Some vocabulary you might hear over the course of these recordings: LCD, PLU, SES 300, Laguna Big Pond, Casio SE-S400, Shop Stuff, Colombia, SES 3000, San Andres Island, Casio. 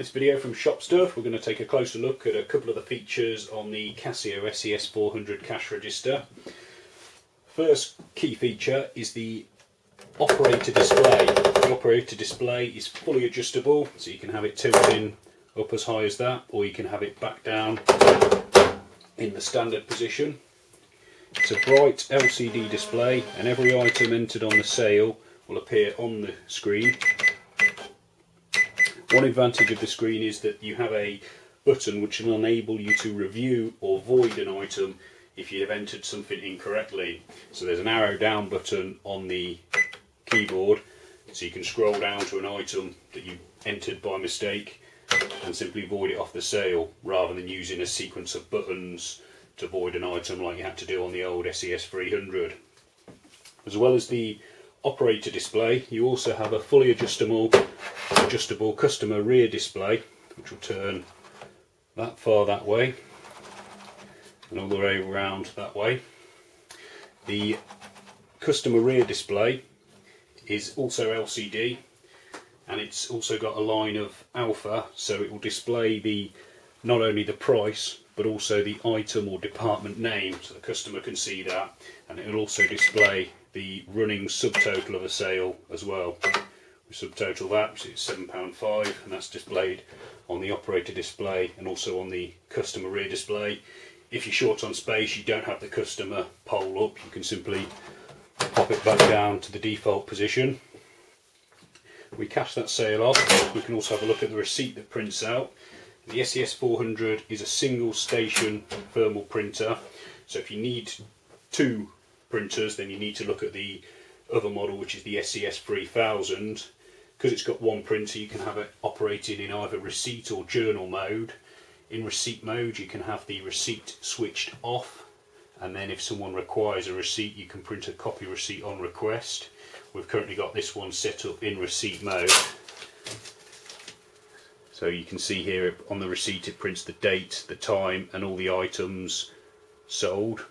This video from Shop Stuff, we're going to take a closer look at a couple of the features on the Casio SE-S400 cash register. First key feature is the operator display. The operator display is fully adjustable, so you can have it tilting up as high as that, or you can have it back down in the standard position. It's a bright LCD display, and every item entered on the sale will appear on the screen. One advantage of the screen is that you have a button which will enable you to review or void an item if you have entered something incorrectly. So there's an arrow down button on the keyboard, so you can scroll down to an item that you entered by mistake and simply void it off the sale, rather than using a sequence of buttons to void an item like you had to do on the old SES 300. As well as the operator display, you also have a fully adjustable customer rear display, which will turn that far that way and all the way around that way. The customer rear display is also LCD, and it's also got a line of alpha, so it will display not only the price but also the item or department name, so the customer can see that, and it will also display the running subtotal of a sale as well. We subtotal that, so it's £7.5, and that's displayed on the operator display and also on the customer rear display. If you're short on space, you don't have the customer pole up, you can simply pop it back down to the default position. We cash that sale off. We can also have a look at the receipt that prints out. The SES400 is a single station thermal printer, so if you need two printers, then you need to look at the other model, which is the SES 3000. Because it's got one printer, you can have it operating in either receipt or journal mode. In receipt mode, you can have the receipt switched off, and then if someone requires a receipt, you can print a copy receipt on request. We've currently got this one set up in receipt mode. So you can see here on the receipt it prints the date, the time and all the items sold.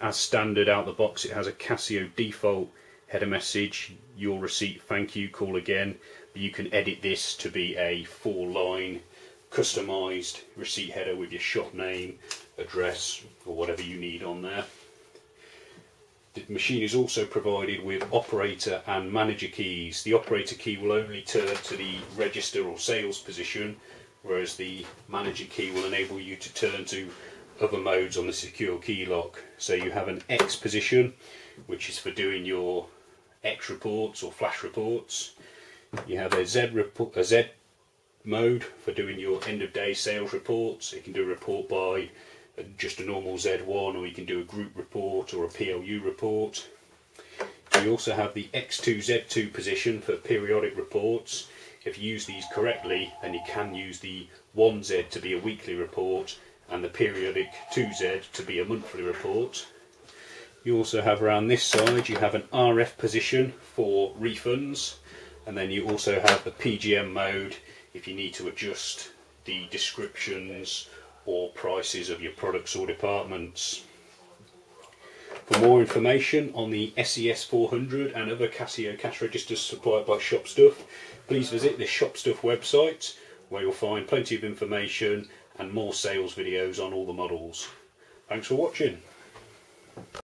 As standard out the box, it has a Casio default header message, your receipt, thank you, call again. But you can edit this to be a 4-line customised receipt header with your shop name, address or whatever you need on there. The machine is also provided with operator and manager keys. The operator key will only turn to the register or sales position, whereas the manager key will enable you to turn to other modes on the secure key lock. So you have an X position, which is for doing your X reports or flash reports. You have a Z mode for doing your end of day sales reports. You can do a report by just a normal Z1, or you can do a group report or a PLU report. You also have the X2 Z2 position for periodic reports. If you use these correctly, then you can use the 1Z to be a weekly report and the periodic 2Z to be a monthly report. You also have, around this side, you have an RF position for refunds, and then you also have the PGM mode if you need to adjust the descriptions or prices of your products or departments. For more information on the SES400 and other Casio cash registers supplied by Shop Stuff, please visit the Shop Stuff website, where you'll find plenty of information and more sales videos on all the models. Thanks for watching.